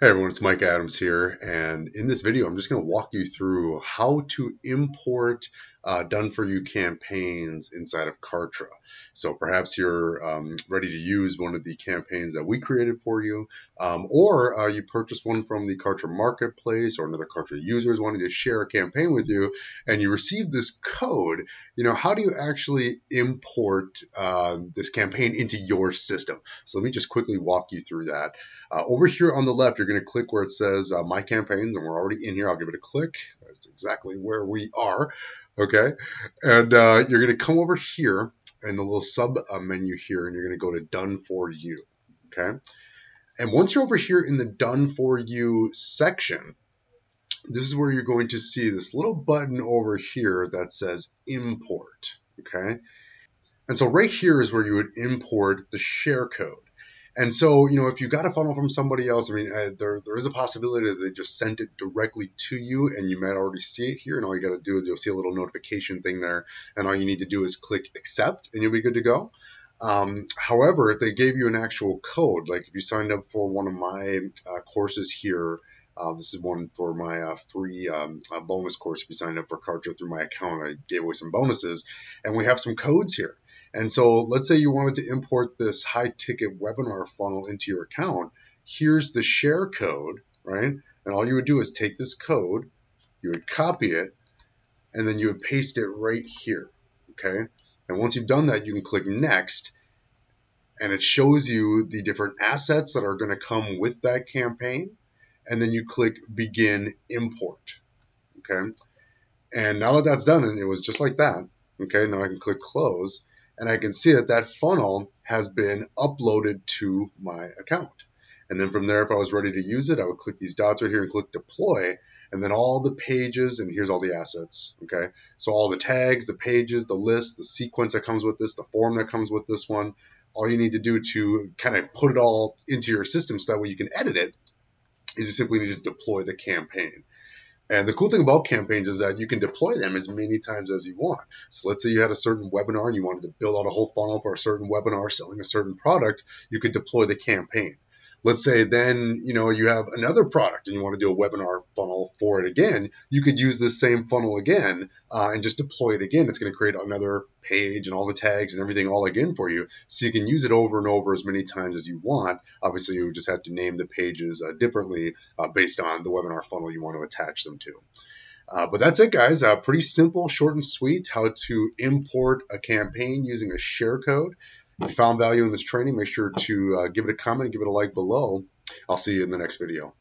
Hey everyone, it's Mike Adams here, and in this video I'm just going to walk you through how to import done-for-you campaigns inside of Kartra. So perhaps you're ready to use one of the campaigns that we created for you, or you purchased one from the Kartra marketplace, or another Kartra user is wanting to share a campaign with you, and you received this code. You know, how do you actually import this campaign into your system? So let me just quickly walk you through that. Over here on the left, you're going to click where it says My Campaigns, and we're already in here. I'll give it a click. That's exactly where we are. Okay, and you're going to come over here in the little sub menu here, and you're going to go to Done For You. Okay, and once you're over here in the Done For You section, this is where you're going to see this little button over here that says Import. Okay, and so right here is where you would import the share code. And so, you know, if you got a funnel from somebody else, I mean, there is a possibility that they just sent it directly to you, and you might already see it here. And all you got to do is you'll see a little notification thing there, and all you need to do is click accept, and you'll be good to go. However, if they gave you an actual code, like if you signed up for one of my courses here, this is one for my free bonus course. If you signed up for Kartra through my account, I gave away some bonuses, and we have some codes here. And so let's say you wanted to import this high-ticket webinar funnel into your account. Here's the share code, right? And all you would do is take this code, you would copy it, and then you would paste it right here, okay? And once you've done that, you can click Next, and it shows you the different assets that are going to come with that campaign, and then you click Begin Import, okay? And now that that's done, and it was just like that, okay, now I can click Close, and I can see that that funnel has been uploaded to my account. And then from there, if I was ready to use it, I would click these dots right here and click Deploy, and then all the pages, and here's all the assets, okay? So all the tags, the pages, the list, the sequence that comes with this, the form that comes with this one, all you need to do to kind of put it all into your system so that way you can edit it is you simply need to deploy the campaign. And the cool thing about campaigns is that you can deploy them as many times as you want. So let's say you had a certain webinar and you wanted to build out a whole funnel for a certain webinar selling a certain product, you could deploy the campaign. Let's say then, you know, you have another product and you want to do a webinar funnel for it again, you could use this same funnel again and just deploy it again. It's going to create another page and all the tags and everything all again for you. So you can use it over and over as many times as you want. Obviously, you just have to name the pages differently based on the webinar funnel you want to attach them to. But that's it, guys. Pretty simple, short and sweet, how to import a campaign using a share code. If you found value in this training, make sure to give it a comment, give it a like below. I'll see you in the next video.